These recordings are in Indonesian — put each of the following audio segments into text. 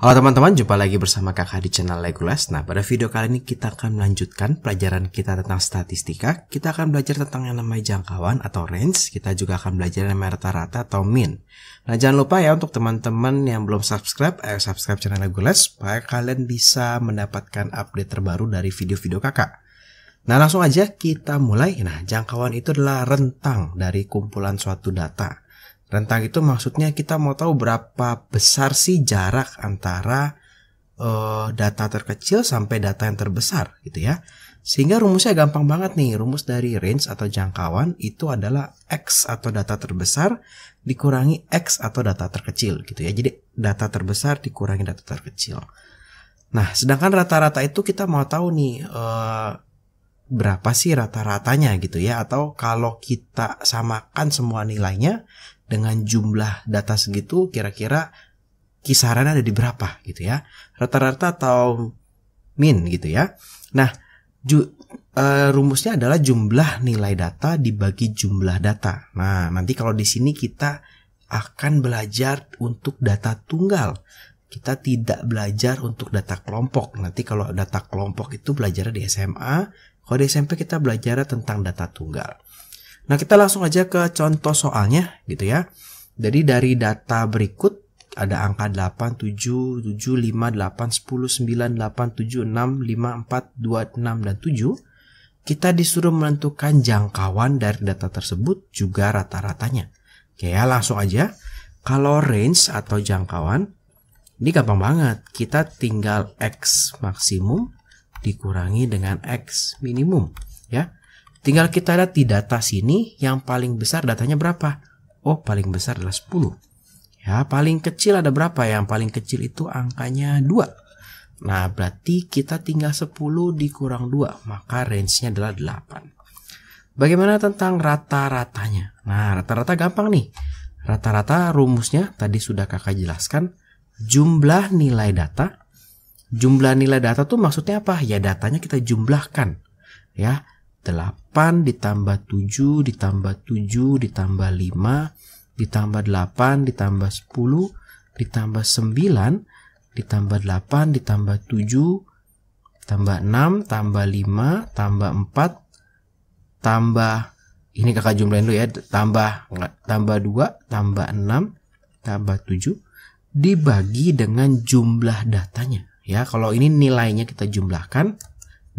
Halo teman-teman, jumpa lagi bersama kakak di channel Le Gurules. Nah, pada video kali ini kita akan melanjutkan pelajaran kita tentang statistika. Kita akan belajar tentang yang namanya jangkauan atau range. Kita juga akan belajar yang namanya rata-rata atau mean. Nah, jangan lupa ya untuk teman-teman yang belum subscribe, ayo subscribe channel Le Gurules supaya kalian bisa mendapatkan update terbaru dari video-video kakak. Nah, langsung aja kita mulai. Nah, jangkauan itu adalah rentang dari kumpulan suatu data. Rentang itu maksudnya kita mau tahu berapa besar sih jarak antara data terkecil sampai data yang terbesar gitu ya. Sehingga rumusnya gampang banget nih. Rumus dari range atau jangkauan itu adalah X atau data terbesar dikurangi X atau data terkecil gitu ya. Jadi data terbesar dikurangi data terkecil. Nah, sedangkan rata-rata itu kita mau tahu nih berapa sih rata-ratanya gitu ya. Atau kalau kita samakan semua nilainya dengan jumlah data segitu, kira-kira kisaran ada di berapa gitu ya. Rata-rata atau mean gitu ya. Nah, rumusnya adalah jumlah nilai data dibagi jumlah data. Nah, nanti kalau di sini kita akan belajar untuk data tunggal. Kita tidak belajar untuk data kelompok. Nanti kalau data kelompok itu belajar di SMA. Kalau di SMP kita belajar tentang data tunggal. Nah, kita langsung aja ke contoh soalnya gitu ya. Jadi dari data berikut ada angka 8, 7, 7, 5, 8, 10, 9, 8, 7, 6, 5, 4, 2, 6, dan 7. Kita disuruh menentukan jangkauan dari data tersebut juga rata-ratanya. Oke ya, langsung aja. Kalau range atau jangkauan, ini gampang banget. Kita tinggal X maksimum dikurangi dengan X minimum ya. Tinggal kita lihat di data sini yang paling besar datanya berapa? Oh, paling besar adalah 10. Ya, paling kecil ada berapa? Yang paling kecil itu angkanya 2. Nah, berarti kita tinggal 10 dikurang 2, maka range-nya adalah 8. Bagaimana tentang rata-ratanya? Nah, rata-rata gampang nih. Rata-rata rumusnya tadi sudah kakak jelaskan. Jumlah nilai data. Jumlah nilai data tuh maksudnya apa? Ya, datanya kita jumlahkan. Ya, 8 ditambah 7 ditambah 7 ditambah 5 ditambah 8 ditambah 10 ditambah 9 ditambah 8 ditambah 7 tambah 6 tambah 5 tambah 4 tambah, ini kakak jumlahin dulu ya, tambah 2 tambah 6 tambah 7 dibagi dengan jumlah datanya ya. Kalau ini nilainya kita jumlahkan,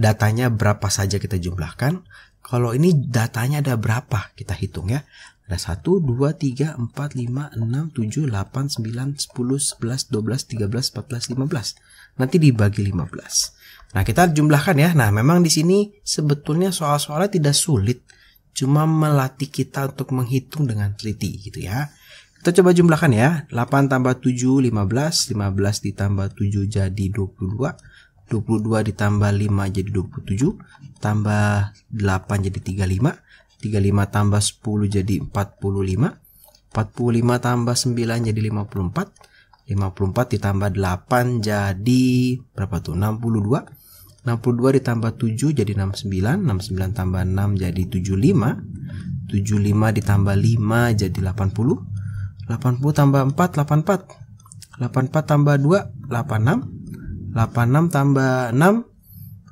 datanya berapa saja kita jumlahkan. Kalau ini datanya ada berapa, kita hitung ya. Ada 1, 2, 3, 4, 5, 6, 7, 8, 9, 10, 11, 12, 13, 14, 15. Nanti dibagi 15. Nah, kita jumlahkan ya. Nah, memang di sini sebetulnya soal-soalnya tidak sulit. Cuma melatih kita untuk menghitung dengan teliti gitu ya. Kita coba jumlahkan ya. 8 tambah 7, 15. 15 ditambah 7 jadi 22. 22 ditambah 5 jadi 27, tambah 8 jadi 35, 35 tambah 10 jadi 45, 45 tambah 9 jadi 54, 54 ditambah 8 jadi berapa tuh? 62, 62 ditambah 7 jadi 69, 69 tambah 6 jadi 75, 75 ditambah 5 jadi 80, 80 tambah 4, 84, 84 tambah 2, 86, 86 tambah 6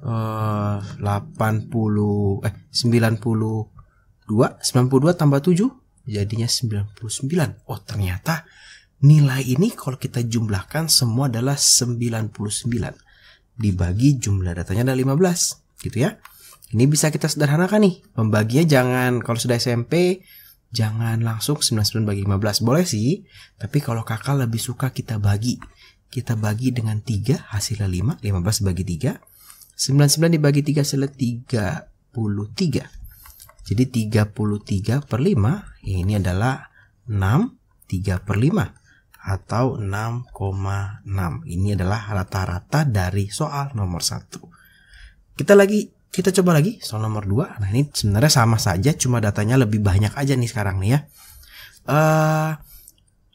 92 tambah 7 jadinya 99. Oh, ternyata nilai ini kalau kita jumlahkan semua adalah 99 dibagi jumlah datanya ada 15 gitu ya. Ini bisa kita sederhanakan nih. Pembaginya jangan, kalau sudah SMP jangan langsung 99 bagi 15, boleh sih, tapi kalau kakak lebih suka kita bagi dengan 3, hasilnya 5, 15 bagi 3, 99 dibagi 3, hasilnya 33. Jadi 33 per 5, ini adalah 6, 3 per 5, atau 6,6. Ini adalah rata-rata dari soal nomor 1. Kita coba lagi soal nomor 2. Nah, ini sebenarnya sama saja, cuma datanya lebih banyak aja nih sekarang nih ya.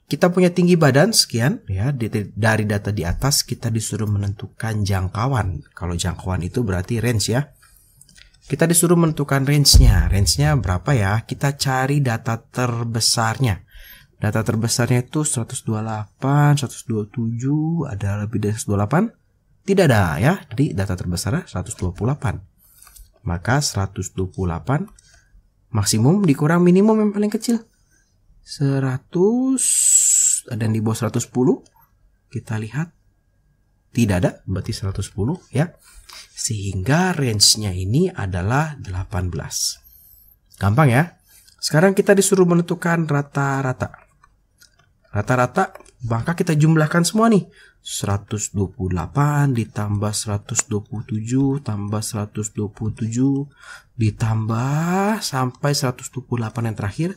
Kita punya tinggi badan sekian ya. Dari data di atas kita disuruh menentukan jangkauan. Kalau jangkauan itu berarti range ya. Kita disuruh menentukan range-nya. Range-nya berapa ya? Kita cari data terbesarnya. Data terbesarnya itu 128, 127, ada lebih dari 128? Tidak ada ya, jadi data terbesarnya 128. Maka 128 maksimum dikurang minimum yang paling kecil. 100, ada yang di bawah 110, kita lihat. Tidak ada, berarti 110 ya. Sehingga range-nya ini adalah 18. Gampang ya. Sekarang kita disuruh menentukan rata-rata. Rata-rata, maka kita jumlahkan semua nih. 128 ditambah 127 tambah 127 ditambah sampai 128 yang terakhir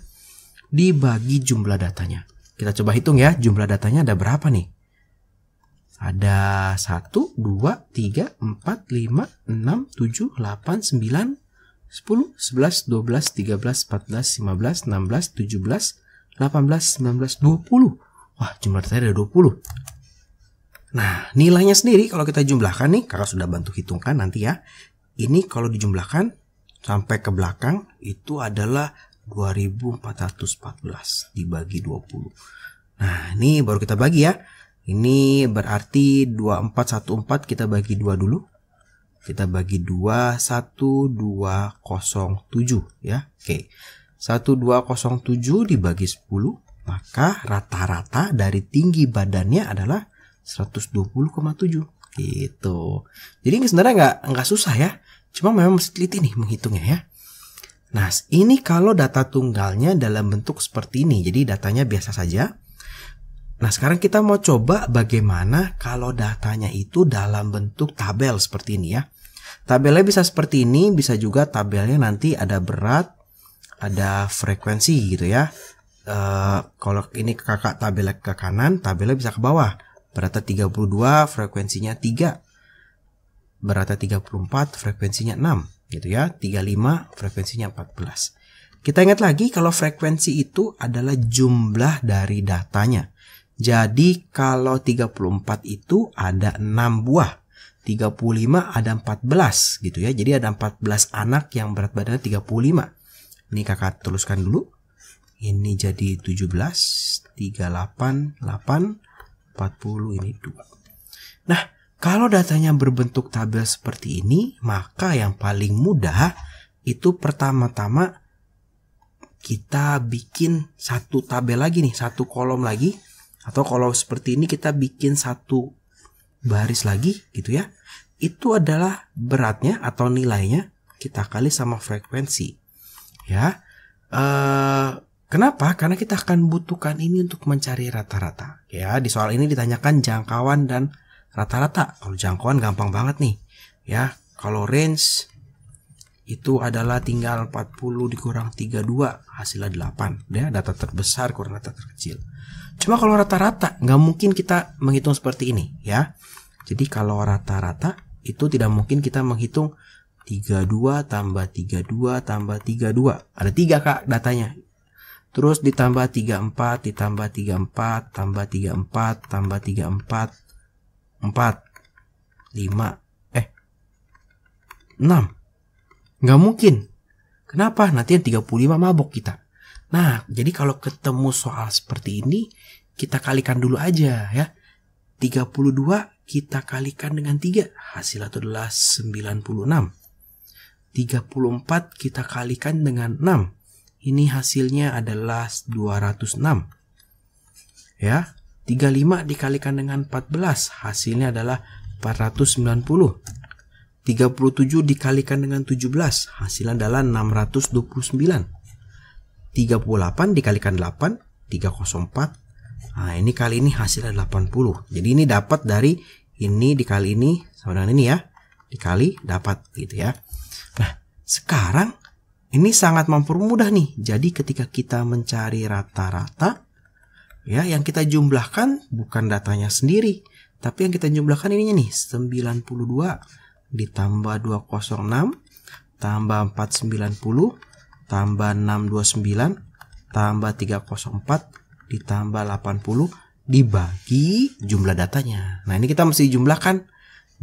dibagi jumlah datanya. Kita coba hitung ya, jumlah datanya ada berapa nih? Ada 1, 2, 3, 4, 5, 6, 7, 8, 9, 10, 11, 12, 13, 14, 15, 16, 17, 18, 19, 20. Wah, jumlah datanya ada 20. Nah, nilainya sendiri kalau kita jumlahkan nih, kakak sudah bantu hitungkan nanti ya. Ini kalau dijumlahkan sampai ke belakang itu adalah 2414 dibagi 20. Nah, ini baru kita bagi ya. Ini berarti 2414 kita bagi 2 dulu. Kita bagi 2, 1207 ya. Oke. 1207 dibagi 10, maka rata-rata dari tinggi badannya adalah 120,7 gitu. Jadi sebenarnya nggak susah ya, cuma memang mesti teliti nih menghitungnya ya. Nah ini kalau data tunggalnya dalam bentuk seperti ini, jadi datanya biasa saja. Nah sekarang kita mau coba bagaimana kalau datanya itu dalam bentuk tabel seperti ini ya. Tabelnya bisa seperti ini, bisa juga tabelnya nanti ada berat, ada frekuensi gitu ya. Kalau ini kakak tabelnya ke kanan, tabelnya bisa ke bawah. Beratnya 32, frekuensinya 3. Beratnya 34, frekuensinya 6 gitu ya. 35, frekuensinya 14. Kita ingat lagi kalau frekuensi itu adalah jumlah dari datanya. Jadi kalau 34 itu ada 6 buah. 35 ada 14 gitu ya. Jadi ada 14 anak yang berat badannya 35. Ini kakak tuliskan dulu. Ini jadi 17, 38, 8, 40, ini 2. Nah, kalau datanya berbentuk tabel seperti ini, maka yang paling mudah itu pertama-tama kita bikin satu tabel lagi nih, satu kolom lagi. Atau kalau seperti ini kita bikin satu baris lagi gitu ya. Itu adalah beratnya atau nilainya kita kali sama frekuensi. Ya, kenapa? Karena kita akan butuhkan ini untuk mencari rata-rata. Ya, di soal ini ditanyakan jangkauan dan rata-rata. Kalau jangkauan gampang banget nih. Ya, kalau range itu adalah tinggal 40 dikurang 32, hasilnya 8. Ya, data terbesar kurang data terkecil. Cuma kalau rata-rata nggak mungkin kita menghitung seperti ini, ya. Jadi kalau rata-rata itu tidak mungkin kita menghitung 32 tambah 32 tambah 32. Ada 3 kak datanya. Terus ditambah 34, ditambah 34, tambah 34, tambah 34, 4, 5, 6. Nggak mungkin. Kenapa? Nanti yang 35 mabok kita. Nah, jadi kalau ketemu soal seperti ini, kita kalikan dulu aja ya. 32 kita kalikan dengan 3. Hasilnya itu adalah 96. 34 kita kalikan dengan 6. Ini hasilnya adalah 206. Ya, 35 dikalikan dengan 14. Hasilnya adalah 490. 37 dikalikan dengan 17. Hasilnya adalah 629. 38 dikalikan 8, 304. Nah, ini kali ini hasilnya 80. Jadi ini dapat dari ini dikali ini sama dengan ini ya. Dikali dapat gitu ya. Nah, sekarang ini sangat mempermudah nih. Jadi ketika kita mencari rata-rata, ya, yang kita jumlahkan bukan datanya sendiri, tapi yang kita jumlahkan ininya nih, 92 ditambah 206 tambah 490 tambah 629 tambah 304 ditambah 80 dibagi jumlah datanya. Nah, ini kita mesti jumlahkan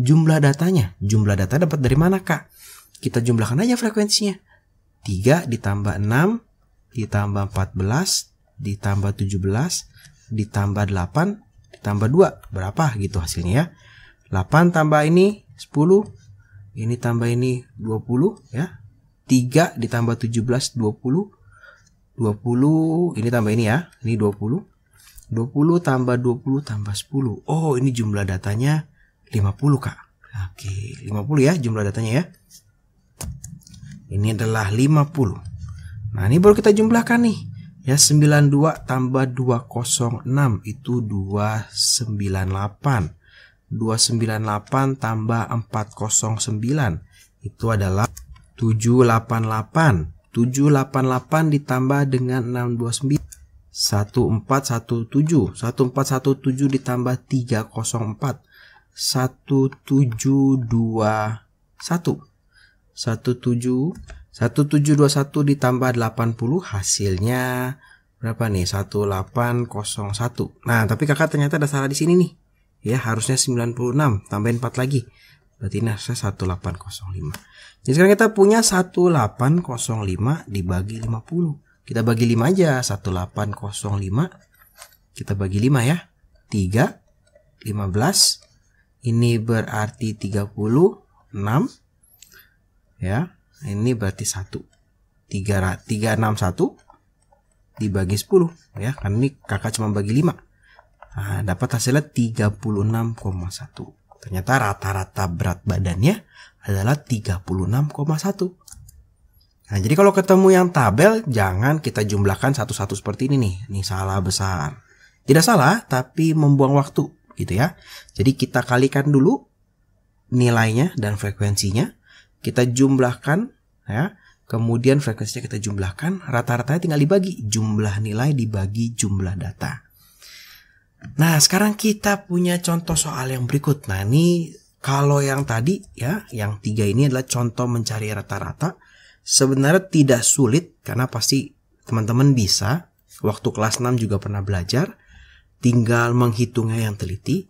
jumlah datanya. Jumlah data dapat dari mana, Kak? Kita jumlahkan aja frekuensinya. 3 ditambah 6 ditambah 14 ditambah 17 ditambah 8 ditambah 2 berapa gitu hasilnya ya. 8 tambah ini 10, ini tambah ini 20 ya. 3 ditambah 17 20, ini tambah ini ya, ini 20 tambah 20 tambah 10. Oh, ini jumlah datanya 50 Kak. Oke, 50 ya jumlah datanya ya. Ini adalah 50. Nah, ini baru kita jumlahkan nih. Ya, 92 tambah 206 itu 298. 298 tambah 409 itu adalah 788. 788 ditambah dengan 629. 1417. 1417 ditambah 304. 1721 ditambah 80 hasilnya berapa nih? 1801. Nah, tapi Kakak ternyata ada salah di sini nih. Ya, harusnya 96 tambahin 4 lagi. Berarti ini hasilnya 1805. Jadi sekarang kita punya 1805 dibagi 50. Kita bagi 5 aja. 1805 kita bagi 5 ya. 3 15. Ini berarti 36. Ya, ini berarti 1. 361 dibagi 10 ya, karena ini Kakak cuma bagi 5. Nah, dapat hasilnya 36,1. Ternyata rata-rata berat badannya adalah 36,1. Nah, jadi kalau ketemu yang tabel jangan kita jumlahkan satu-satu seperti ini nih. Ini salah besar. Tidak salah, tapi membuang waktu gitu ya. Jadi kita kalikan dulu nilainya dan frekuensinya. Kita jumlahkan ya, kemudian frekuensinya kita jumlahkan, rata-ratanya tinggal dibagi, jumlah nilai dibagi jumlah data. Nah, sekarang kita punya contoh soal yang berikut. Nah, ini kalau yang tadi ya, yang 3 ini adalah contoh mencari rata-rata. Sebenarnya tidak sulit karena pasti teman-teman bisa. Waktu kelas 6 juga pernah belajar, tinggal menghitungnya yang teliti.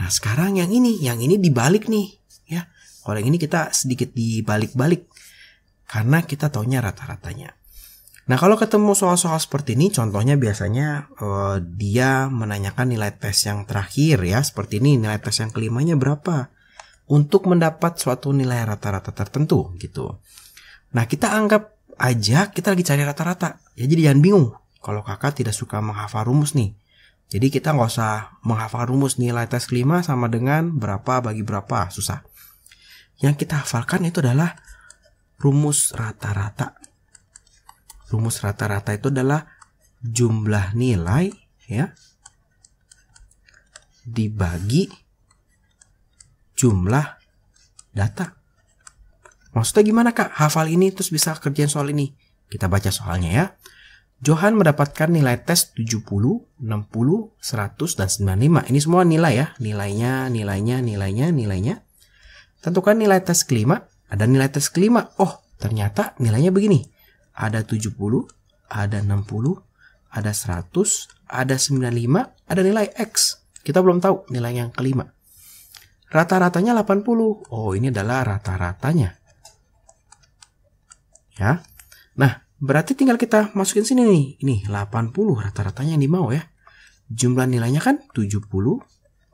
Nah, sekarang yang ini dibalik nih ya. Kalau yang ini kita sedikit dibalik-balik karena kita taunya rata-ratanya. Nah, kalau ketemu soal-soal seperti ini, contohnya biasanya dia menanyakan nilai tes yang terakhir ya. Seperti ini, nilai tes yang kelimanya berapa untuk mendapat suatu nilai rata-rata tertentu gitu. Nah, kita anggap aja kita lagi cari rata-rata. Ya, jadi jangan bingung kalau Kakak tidak suka menghafal rumus nih. Jadi kita nggak usah menghafal rumus nilai tes kelima sama dengan berapa bagi berapa, susah. Yang kita hafalkan itu adalah rumus rata-rata. Rumus rata-rata itu adalah jumlah nilai ya dibagi jumlah data. Maksudnya gimana Kak? Hafal ini terus bisa kerjain soal ini. Kita baca soalnya ya. Johan mendapatkan nilai tes 70, 60, 100, dan 95. Ini semua nilai ya. Nilainya. Tentukan nilai tes kelima, ada nilai tes kelima. Oh, ternyata nilainya begini. Ada 70, ada 60, ada 100, ada 95, ada nilai X. Kita belum tahu nilai yang kelima. Rata-ratanya 80. Oh, ini adalah rata-ratanya. Ya. Nah, berarti tinggal kita masukin sini nih. Ini 80 rata-ratanya yang dimau ya. Jumlah nilainya kan 70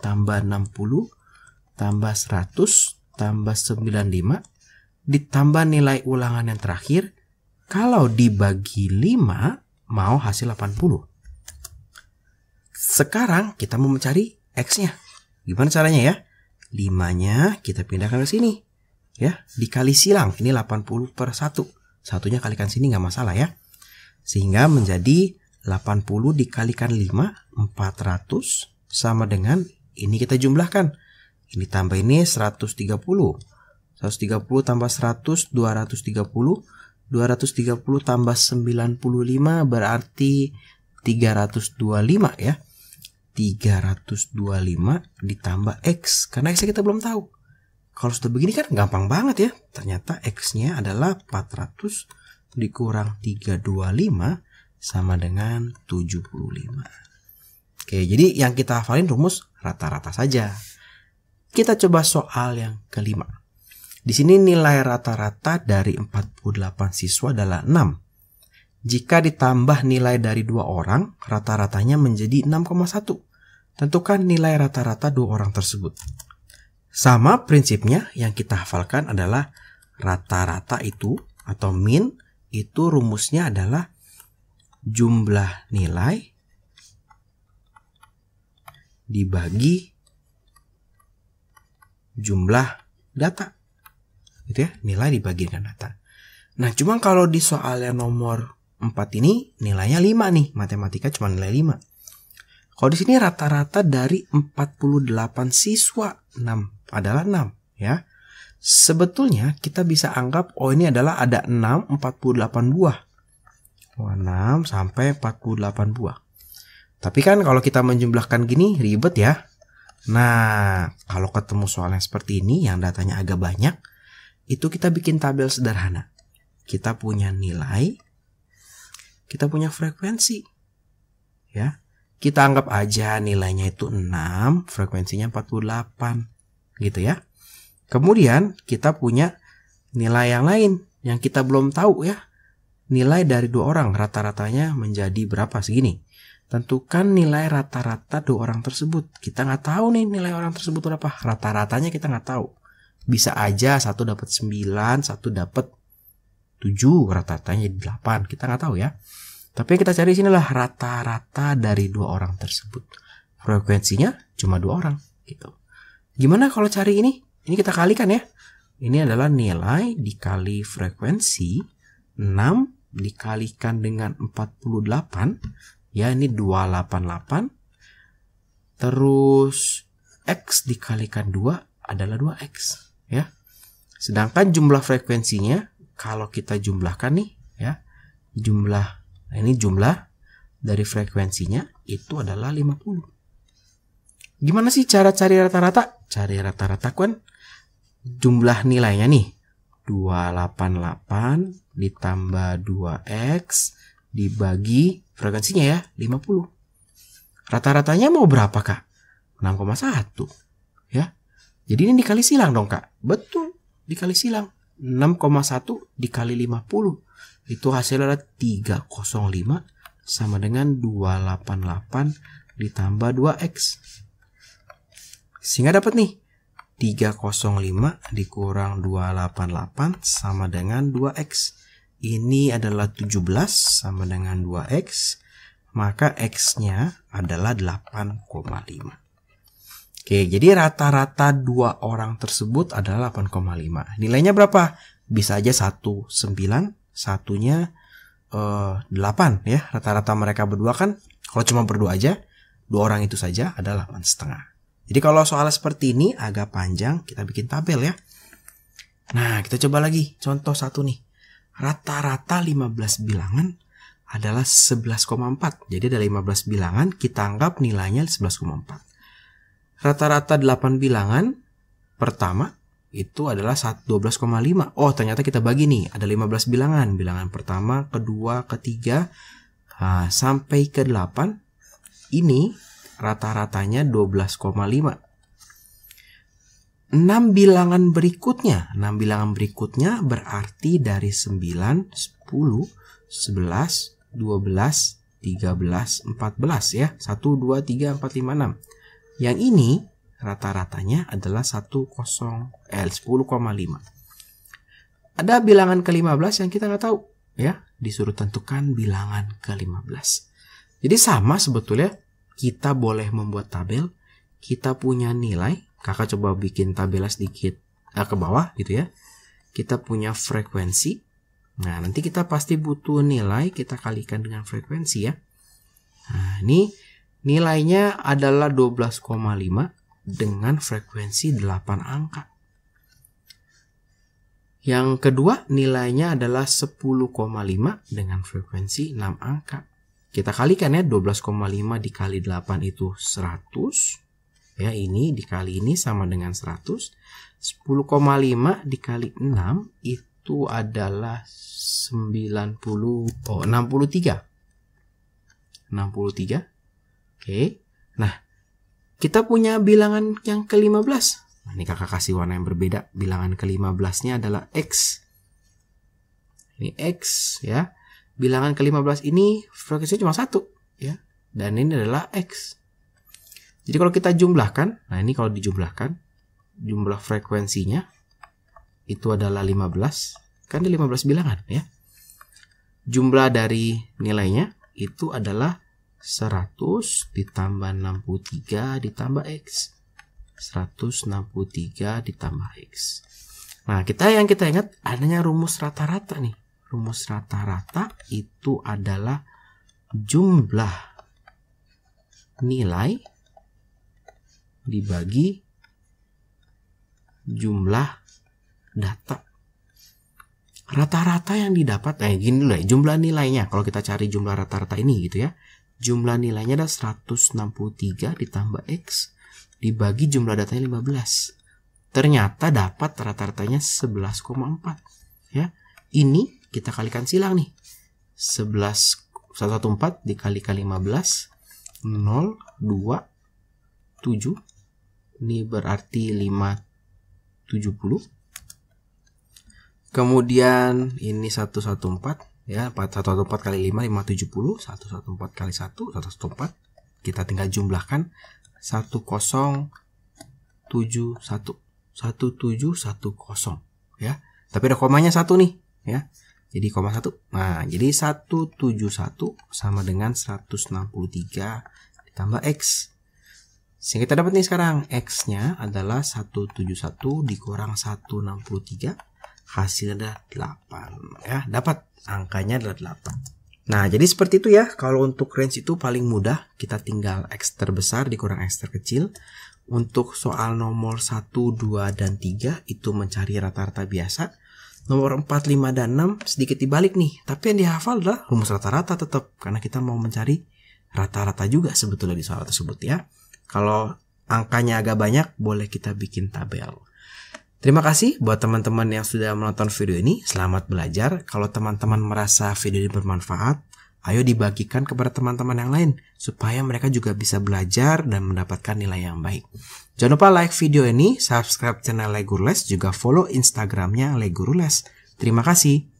tambah 60 tambah 100 tambah 95 ditambah nilai ulangan yang terakhir, kalau dibagi 5 mau hasil 80. Sekarang kita mau mencari X-nya. Gimana caranya ya? 5-nya kita pindahkan ke sini ya, dikali silang. Ini 80/1. Satunya kalikan sini nggak masalah ya. Sehingga menjadi 80 dikalikan 5 400 sama dengan ini kita jumlahkan. Ini tambah ini 130. 130 tambah 100 230. 230 tambah 95 berarti 325 ya. 325 ditambah X. Karena X-nya kita belum tahu. Kalau sudah begini kan gampang banget ya. Ternyata X-nya adalah 400 dikurang 325 sama dengan 75. Oke, jadi yang kita hafalin rumus rata-rata saja. Kita coba soal yang kelima. Di sini nilai rata-rata dari 48 siswa adalah 6. Jika ditambah nilai dari dua orang, rata-ratanya menjadi 6,1. Tentukan nilai rata-rata dua orang tersebut. Sama prinsipnya, yang kita hafalkan adalah rata-rata itu atau min itu rumusnya adalah jumlah nilai dibagi jumlah data, gitu ya, nilai dibagi dengan data. Nah, cuma kalau di soal yang nomor 4 ini nilainya 5 nih, matematika cuma nilai 5. Kalau di sini rata-rata dari 48 siswa 6 adalah 6, ya. Sebetulnya kita bisa anggap oh ini adalah ada 6 48 buah. Oh, 6 sampai 48 buah. Tapi kan kalau kita menjumlahkan gini ribet ya. Nah, kalau ketemu soal yang seperti ini yang datanya agak banyak, itu kita bikin tabel sederhana. Kita punya nilai, kita punya frekuensi. Ya. Kita anggap aja nilainya itu 6, frekuensinya 48. Gitu ya. Kemudian kita punya nilai yang lain yang kita belum tahu ya. Nilai dari dua orang rata-ratanya menjadi berapa segini. Tentukan nilai rata-rata dua orang tersebut. Kita nggak tahu nih nilai orang tersebut berapa. Rata-ratanya kita nggak tahu. Bisa aja satu dapat 9, satu dapat 7, rata-ratanya 8. Kita nggak tahu ya. Tapi kita cari sinilah rata-rata dari dua orang tersebut. Frekuensinya cuma dua orang, gitu. Gimana kalau cari ini? Ini kita kalikan ya. Ini adalah nilai dikali frekuensi 6 dikalikan dengan 48. Ya, ini 288, terus X dikalikan 2 adalah 2X, ya. Sedangkan jumlah frekuensinya, kalau kita jumlahkan nih, ya, jumlah dari frekuensinya itu adalah 50. Gimana sih cara cari rata-rata? Cari rata-rata kan jumlah nilainya nih, 288 ditambah 2X dibagi frekuensinya ya 50. Rata-ratanya mau berapa kak? 6,1 ya. Jadi ini dikali silang dong kak. Betul, dikali silang. 6,1 dikali 50 itu hasilnya 305 sama dengan 288 ditambah 2x. Sehingga dapat nih 305 dikurang 288 sama dengan 2x. Ini adalah 17 sama dengan 2x, maka x-nya adalah 8,5. Oke, jadi rata-rata dua orang tersebut adalah 8,5. Nilainya berapa? Bisa aja 1, 9, satunya 8 ya. Rata-rata mereka berdua kan, kalau cuma berdua aja, dua orang itu saja adalah 8,5. Jadi kalau soal seperti ini agak panjang, kita bikin tabel ya. Nah, kita coba lagi contoh satu nih. Rata-rata 15 bilangan adalah 11,4. Jadi ada 15 bilangan, kita anggap nilainya 11,4. Rata-rata 8 bilangan pertama itu adalah 12,5. Oh, ternyata kita bagi nih. Ada 15 bilangan. Bilangan pertama, kedua, ketiga, sampai ke 8. Ini rata-ratanya 12,5. 6 bilangan berikutnya berarti dari 9, 10, 11, 12, 13, 14 ya. 1, 2, 3, 4, 5, 6. Yang ini rata-ratanya adalah 10,5. Ada bilangan ke-15 yang kita nggak tahu ya. Disuruh tentukan bilangan ke-15. Jadi sama sebetulnya, kita boleh membuat tabel, kita punya nilai. Kakak coba bikin tabel sedikit ke bawah gitu ya. Kita punya frekuensi. Nah, nanti kita pasti butuh nilai. Kita kalikan dengan frekuensi ya. Nah, ini nilainya adalah 12,5 dengan frekuensi 8 angka. Yang kedua nilainya adalah 10,5 dengan frekuensi 6 angka. Kita kalikan ya, 12,5 dikali 8 itu 100. Ya, ini dikali ini sama dengan 100. 10,5 dikali 6 itu adalah 63. Oke. Nah, kita punya bilangan yang ke-15. Nah, ini kakak kasih warna yang berbeda. Bilangan ke-15-nya adalah X. Ini X ya. bilangan ke-15 ini frekuensinya cuma 1 ya. Dan ini adalah X. Jadi kalau kita jumlahkan, nah ini kalau dijumlahkan jumlah frekuensinya itu adalah 15, kan dia 15 bilangan ya. Jumlah dari nilainya itu adalah 100 ditambah 63 ditambah X. 163 ditambah X. Nah, yang kita ingat adanya rumus rata-rata nih. Rumus rata-rata itu adalah jumlah nilai dibagi jumlah data. Rata-rata yang didapat, nah gini dulu ya, jumlah nilainya. Kalau kita cari jumlah rata-rata ini gitu ya. Jumlah nilainya ada 163 ditambah X dibagi jumlah datanya 15. Ternyata dapat rata-ratanya 11,4. Ya, ini kita kalikan silang nih. 114 dikalikan 15, 027. Ini berarti 570. Kemudian ini 114 ya, 114 kali 5 570, 114 kali 1 114. Kita tinggal jumlahkan 1071. 1710 ya. Tapi ada komanya 1 nih ya. Jadi koma 1. Nah, jadi 171 sama dengan 163 ditambah X. Sehingga kita dapat nih sekarang X-nya adalah 171 dikurang 163. Hasilnya 8 ya, dapat angkanya adalah 8. Nah, jadi seperti itu ya. Kalau untuk range itu paling mudah, kita tinggal X terbesar dikurang X terkecil. Untuk soal nomor 1, 2, dan 3 itu mencari rata-rata biasa. Nomor 4, 5, dan 6 sedikit dibalik nih, tapi yang dihafal adalah rumus rata-rata tetap, karena kita mau mencari rata-rata juga sebetulnya di soal tersebut ya. Kalau angkanya agak banyak, boleh kita bikin tabel. Terima kasih buat teman-teman yang sudah menonton video ini. Selamat belajar. Kalau teman-teman merasa video ini bermanfaat, ayo dibagikan kepada teman-teman yang lain supaya mereka juga bisa belajar dan mendapatkan nilai yang baik. Jangan lupa like video ini, subscribe channel Le Gurules, juga follow Instagramnya Le Gurules. Terima kasih.